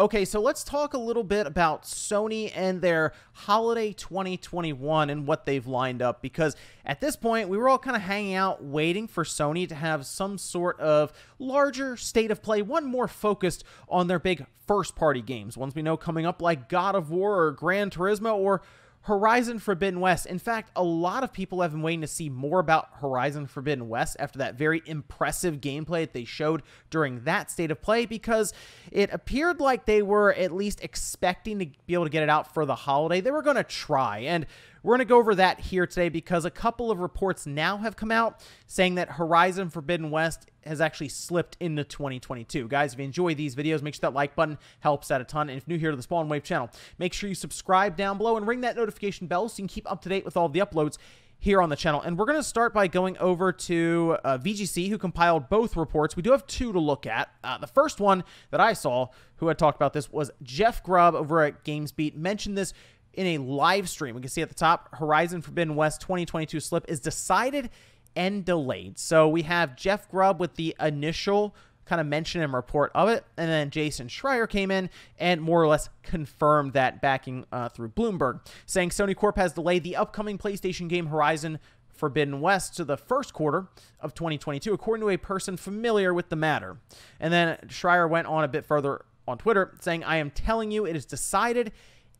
Okay, so let's talk a little bit about Sony and their holiday 2021 and what they've lined up, because at this point, we were all kind of hanging out waiting for Sony to have some sort of larger state of play, one more focused on their big first-party games, ones we know coming up like God of War or Gran Turismo or Horizon Forbidden West. In fact, a lot of people have been waiting to see more about Horizon Forbidden West after that very impressive gameplay that they showed during that state of play, because it appeared like they were at least expecting to be able to get it out for the holiday. They were going to try, and we're going to go over that here today because a couple of reports now have come out saying that Horizon Forbidden West has actually slipped into 2022. Guys, if you enjoy these videos, make sure that like button helps out a ton. And if you're new here to the Spawn Wave channel, make sure you subscribe down below and ring that notification bell so you can keep up to date with all the uploads here on the channel. And we're going to start by going over to VGC, who compiled both reports. We do have two to look at. The first one that I saw, who had talked about this, was Jeff Grubb over at GamesBeat, mentioned this in a live stream. We can see at the top, Horizon Forbidden West 2022 slip is decided and delayed. So we have Jeff Grubb with the initial kind of mention and report of it, and then Jason Schreier came in and more or less confirmed that, backing through Bloomberg, saying Sony Corp has delayed the upcoming PlayStation game Horizon Forbidden West to the first quarter of 2022, according to a person familiar with the matter. And then Schreier went on a bit further on Twitter saying, I am telling you, it is decided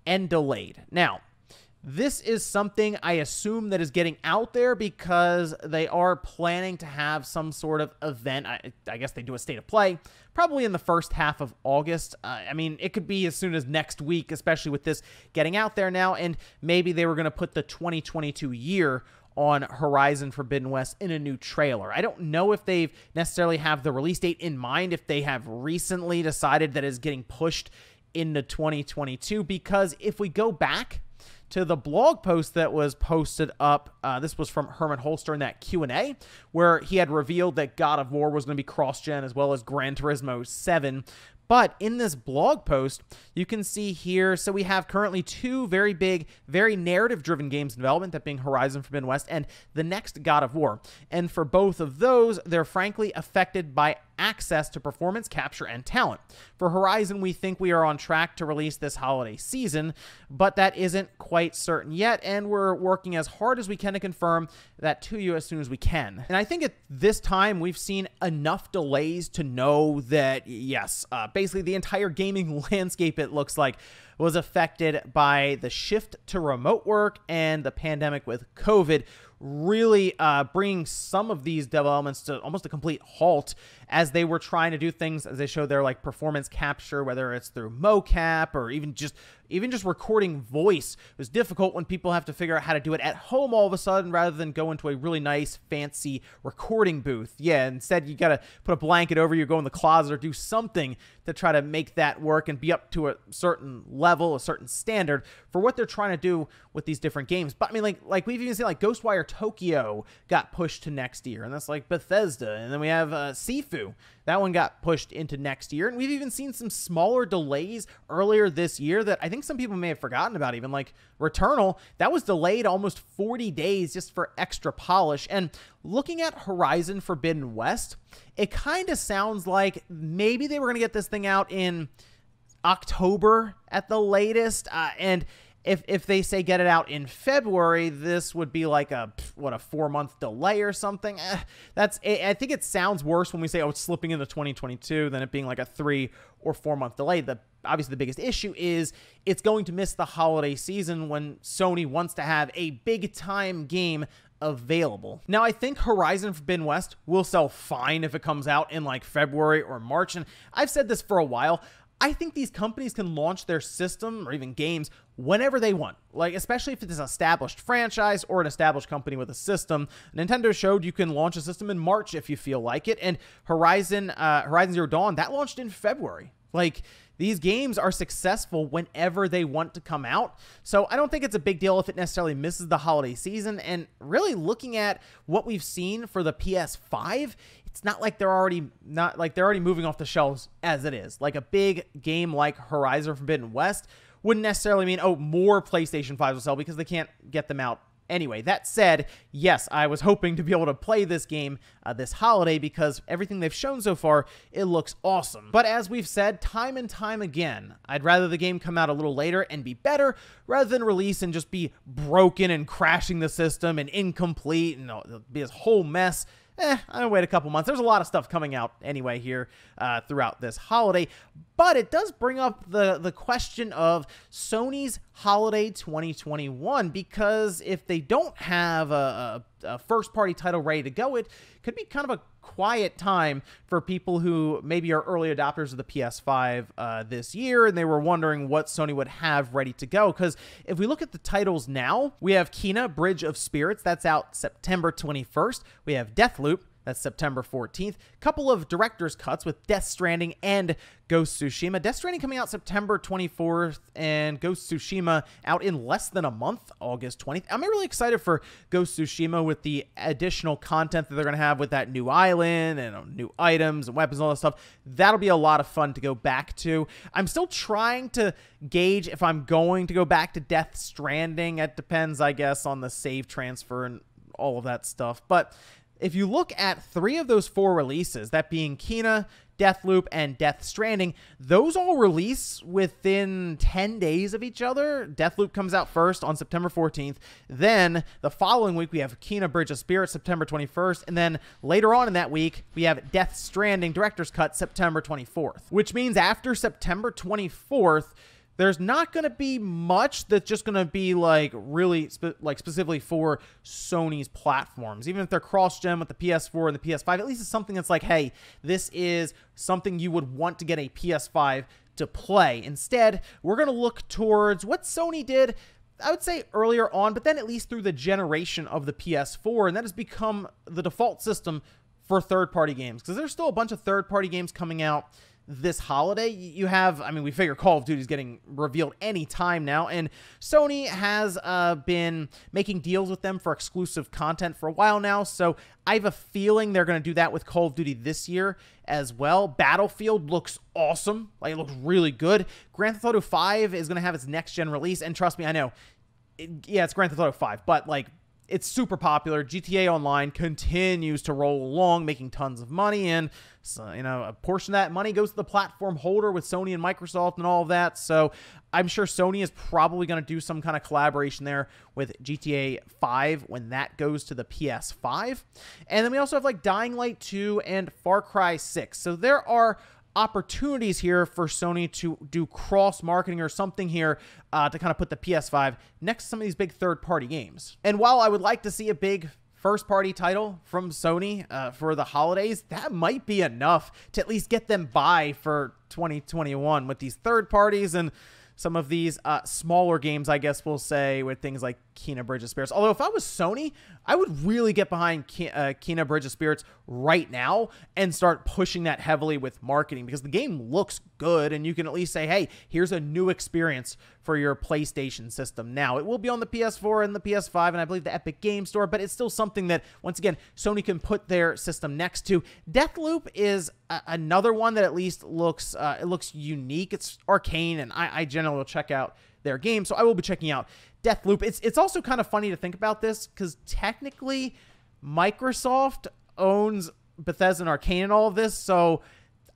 and delayed. Now, this is something I assume that is getting out there because they are planning to have some sort of event. I guess they do a state of play probably in the first half of August. I mean, it could be as soon as next week, especially with this getting out there now. And maybe they were going to put the 2022 year on Horizon Forbidden West in a new trailer. I don't know if they've necessarily have the release date in mind, if they have recently decided that is getting pushed into 2022, because if we go back to the blog post that was posted up, this was from Herman Holster in that Q&A, where he had revealed that God of War was going to be cross-gen as well as Gran Turismo 7. But in this blog post, you can see here, so we have currently two very big, very narrative-driven games in development, that being Horizon Forbidden West and the next God of War. And for both of those, they're frankly affected by access to performance, capture, and talent. For Horizon, we think we are on track to release this holiday season, but that isn't quite certain yet, and we're working as hard as we can to confirm that to you as soon as we can. And I think at this time, we've seen enough delays to know that, yes, basically the entire gaming landscape, it looks like, was affected by the shift to remote work and the pandemic with COVID, really bringing some of these developments to almost a complete halt as they were trying to do things, as they show their like performance capture, whether it's through mocap or even just recording voice. It was difficult when people have to figure out how to do it at home all of a sudden rather than go into a really nice fancy recording booth. Yeah, instead you got to put a blanket over you, go in the closet, or do something to try to make that work and be up to a certain level, a certain standard for what they're trying to do with these different games. But I mean, like we've even seen like Ghostwire Tokyo got pushed to next year, and that's like Bethesda. And then we have Sifu. That one got pushed into next year. And we've even seen some smaller delays earlier this year that I think some people may have forgotten about, even like Returnal. That was delayed almost 40 days just for extra polish. And looking at Horizon Forbidden West, it kind of sounds like maybe they were going to get this thing out in October at the latest. And if they say get it out in February, this would be like a 4-month delay or something. I think it sounds worse when we say, oh, it's slipping into 2022 than it being like a 3- or 4-month delay. Obviously, the biggest issue is it's going to miss the holiday season when Sony wants to have a big-time game available. Now, I think Horizon Forbidden West will sell fine if it comes out in like February or March, and I've said this for a while. I think these companies can launch their system or even games whenever they want, like especially if it's an established franchise or an established company with a system. Nintendo showed you can launch a system in March if you feel like it, and Horizon Zero Dawn, that launched in February. Like, these games are successful whenever they want to come out. So I don't think it's a big deal if it necessarily misses the holiday season. And really looking at what we've seen for the PS5, it's not like they're already moving off the shelves as it is. Like, a big game like Horizon Forbidden West wouldn't necessarily mean, oh, more PlayStation 5s will sell, because they can't get them out Anyway, that said, yes, I was hoping to be able to play this game this holiday because everything they've shown so far, it looks awesome. But as we've said time and time again, I'd rather the game come out a little later and be better rather than release and just be broken and crashing the system and incomplete and it'll be this whole mess. I'm gonna wait a couple months. There's a lot of stuff coming out anyway here throughout this holiday, but it does bring up the question of Sony's holiday 2021, because if they don't have a first-party title ready to go, it could be kind of a quiet time for people who maybe are early adopters of the PS5 this year, and they were wondering what Sony would have ready to go. Because if we look at the titles now, we have Kena, Bridge of Spirits, that's out September 21st. We have Deathloop, that's September 14th. Couple of director's cuts with Death Stranding and Ghost Tsushima. Death Stranding coming out September 24th and Ghost Tsushima out in less than a month, August 20th. I'm really excited for Ghost Tsushima with the additional content that they're going to have with that new island and new items and weapons and all that stuff. That'll be a lot of fun to go back to. I'm still trying to gauge if I'm going to go back to Death Stranding. It depends, I guess, on the save transfer and all of that stuff. But if you look at three of those four releases, that being Kena, Deathloop, and Death Stranding, those all release within 10 days of each other. Deathloop comes out first on September 14th. Then the following week, we have Kena Bridge of Spirits, September 21st. And then later on in that week, we have Death Stranding Director's Cut, September 24th. Which means after September 24th, there's not going to be much that's just going to be like really specifically for Sony's platforms. Even if they're cross-gen with the PS4 and the PS5, at least it's something that's like, hey, this is something you would want to get a PS5 to play. Instead, we're going to look towards what Sony did, I would say earlier on, but then at least through the generation of the PS4, and that has become the default system for third-party games, because there's still a bunch of third-party games coming out this holiday. You have, I mean, we figure Call of Duty is getting revealed any time now, and Sony has been making deals with them for exclusive content for a while now, so I have a feeling they're going to do that with Call of Duty this year as well. Battlefield looks awesome. Like, it looks really good. Grand Theft Auto 5 is going to have its next-gen release, and trust me, I know, it's Grand Theft Auto 5, but, like, it's super popular. GTA Online continues to roll along, making tons of money, and so, you know, a portion of that money goes to the platform holder with Sony and Microsoft and all of that. So I'm sure Sony is probably going to do some kind of collaboration there with GTA 5 when that goes to the PS5. And then we also have like Dying Light 2 and Far Cry 6. So there are opportunities here for Sony to do cross marketing or something here to kind of put the PS5 next to some of these big third party games. And while I would like to see a big first party title from Sony for the holidays, that might be enough to at least get them by for 2021 with these third parties and some of these smaller games, I guess we'll say, with things like Kena Bridge of Spirits. Although if I was Sony, I would really get behind Kena Bridge of Spirits right now and start pushing that heavily with marketing, because the game looks good and you can at least say, hey, here's a new experience for your PlayStation system now. It will be on the PS4 and the PS5 and I believe the Epic Game Store, but it's still something that, once again, Sony can put their system next to. Deathloop is another one that at least looks it looks unique. It's Arcane, and I generally will check out their game, so I will be checking out Deathloop. It's also kind of funny to think about this, because technically Microsoft owns Bethesda and Arcane and all of this, so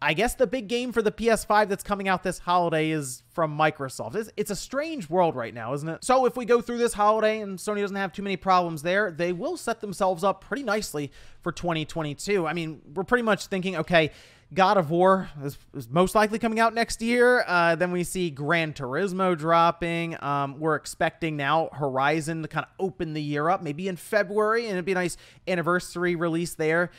I guess the big game for the PS5 that's coming out this holiday is from Microsoft. It's a strange world right now, isn't it? So if we go through this holiday and Sony doesn't have too many problems there, they will set themselves up pretty nicely for 2022. I mean, we're pretty much thinking, okay, God of War is most likely coming out next year. Then we see Gran Turismo dropping. We're expecting now Horizon to kind of open the year up, maybe in February, and it'd be a nice anniversary release there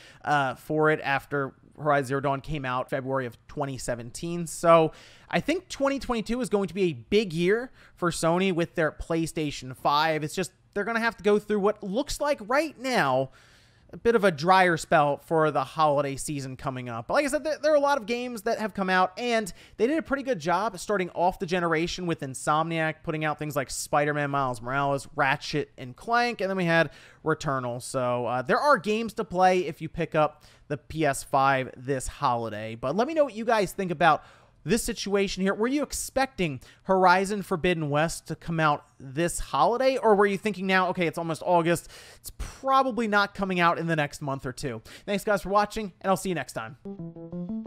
for it after Horizon Zero Dawn came out February of 2017. So I think 2022 is going to be a big year for Sony with their PlayStation 5. It's just they're going to have to go through what looks like right now a bit of a drier spell for the holiday season coming up. But like I said, there are a lot of games that have come out, and they did a pretty good job starting off the generation with Insomniac, putting out things like Spider-Man, Miles Morales, Ratchet and Clank, and then we had Returnal. So there are games to play if you pick up the PS5 this holiday. But let me know what you guys think about this situation here, were you expecting Horizon Forbidden West to come out this holiday, or were you thinking now, okay, it's almost August, it's probably not coming out in the next month or two? Thanks guys for watching, and I'll see you next time.